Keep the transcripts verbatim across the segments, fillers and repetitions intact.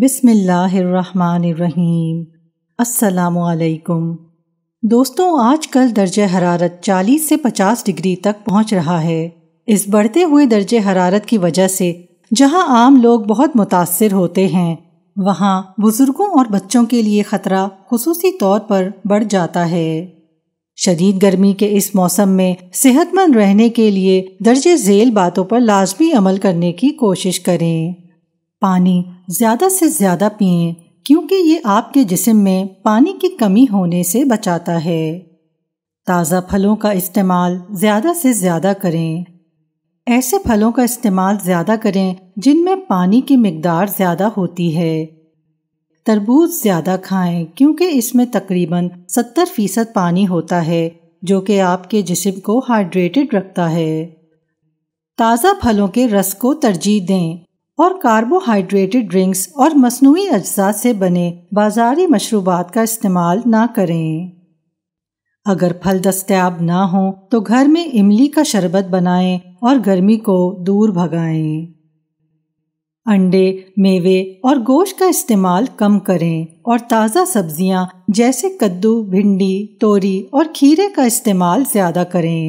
बिस्मिल्लाहिर्रहमानिर्रहीम। अस्सलामुअलैकुम दोस्तों, आजकल दर्जे हरारत चालीस से पचास डिग्री तक पहुंच रहा है। इस बढ़ते हुए दर्जे हरारत की वजह से जहां आम लोग बहुत मुतासर होते हैं, वहां बुजुर्गों और बच्चों के लिए ख़तरा खुसूसी तौर पर बढ़ जाता है। शदीद गर्मी के इस मौसम में सेहतमंद रहने के लिए दर्जे झेल बातों पर लाजमी अमल करने की कोशिश करें। पानी ज़्यादा से ज़्यादा पिएं, क्योंकि ये आपके जिस्म में पानी की कमी होने से बचाता है। ताज़ा फलों का इस्तेमाल ज़्यादा से ज़्यादा करें। ऐसे फलों का इस्तेमाल ज़्यादा करें जिनमें पानी की मिकदार ज़्यादा होती है। तरबूज ज़्यादा खाएं, क्योंकि इसमें तकरीबन सत्तर फ़ीसद पानी होता है, जो कि आपके जिस्म को हाइड्रेटेड रखता है। ताज़ा फलों के रस को तरजीह दें और कार्बोहाइड्रेटेड ड्रिंक्स और मसनूई अज्जा से बने बाजारी मशरूबात का इस्तेमाल ना करें। अगर फल दस्तयाब ना हो तो घर में इमली का शरबत बनाएं और गर्मी को दूर भगाएं। अंडे, मेवे और गोश्त का इस्तेमाल कम करें और ताज़ा सब्जियां जैसे कद्दू, भिंडी, तोरी और खीरे का इस्तेमाल ज़्यादा करें।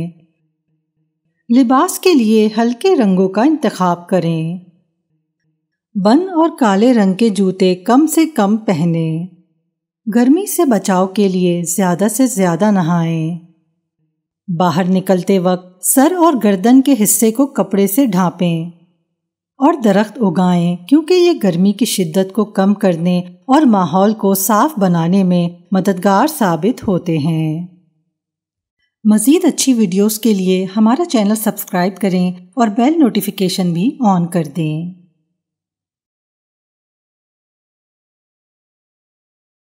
लिबास के लिए हल्के रंगों का इंतखाब करें। बन और काले रंग के जूते कम से कम पहनें। गर्मी से बचाव के लिए ज़्यादा से ज़्यादा नहाएं। बाहर निकलते वक्त सर और गर्दन के हिस्से को कपड़े से ढांपें और दरख्त उगाएं, क्योंकि ये गर्मी की शिद्दत को कम करने और माहौल को साफ बनाने में मददगार साबित होते हैं। मज़ीद अच्छी वीडियोस के लिए हमारा चैनल सब्सक्राइब करें और बेल नोटिफिकेशन भी ऑन कर दें।